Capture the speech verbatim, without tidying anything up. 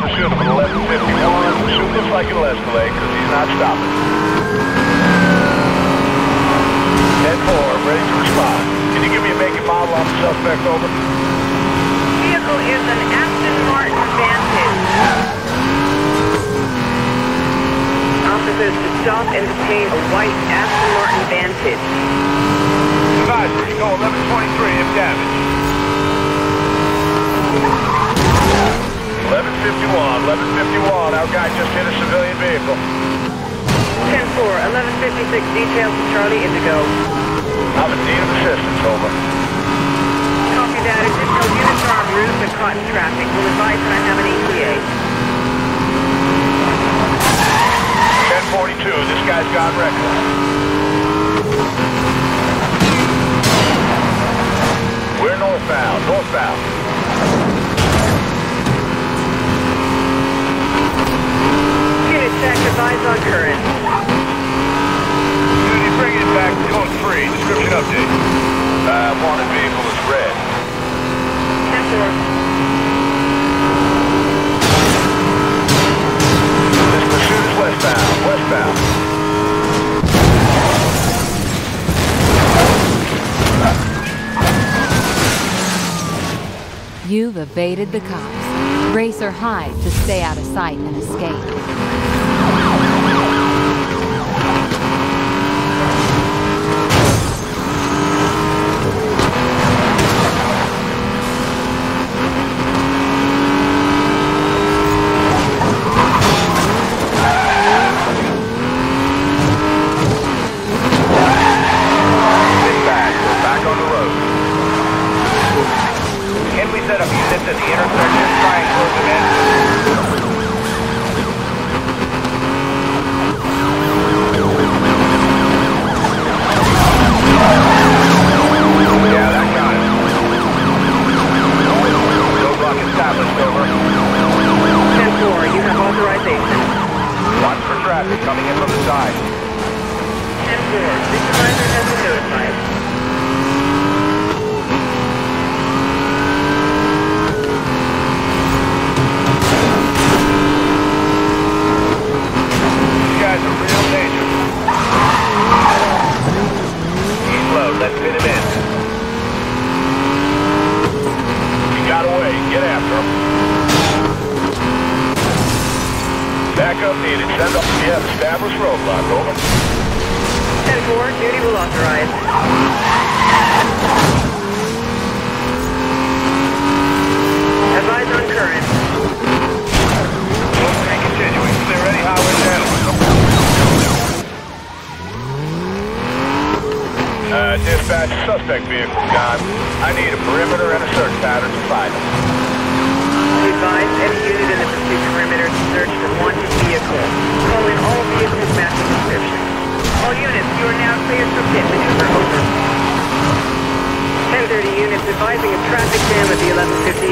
pursuit of an eleven fifty-one. Soon looks like it'll escalate because he's not stopping. ten four, ready to respond. Can you give me a make and model on the suspect, over? Vehicle is an Aston Martin Vantage. Officers to stop and detain a white Aston Martin Vantage. Advisory, go eleven twenty-three if damaged. eleven fifty-one, our guy just hit a civilian vehicle. ten four, eleven fifty-six, details to Charlie Indigo. I'm in need of assistance, over. Copy that, additional units are on route but caught in traffic. We'll advise that I have an E T A. ten forty-two, this guy's gone reckless. We're northbound, northbound. Eyes on current. Unit bringing it back to code three. Description update. Uh, wanted vehicle is red. ten four. This pursuit is westbound. Westbound. You've evaded the cops. Race or hide to stay out of sight and escape. Suspect vehicle gone. I need a perimeter and a search pattern to find him. We advise any unit in the pursuit perimeter to search the wanted vehicle. Call in all vehicles matching description. All units, you are now cleared for pit maneuver. Over. ten thirty units advising a traffic jam at the eleven fifty.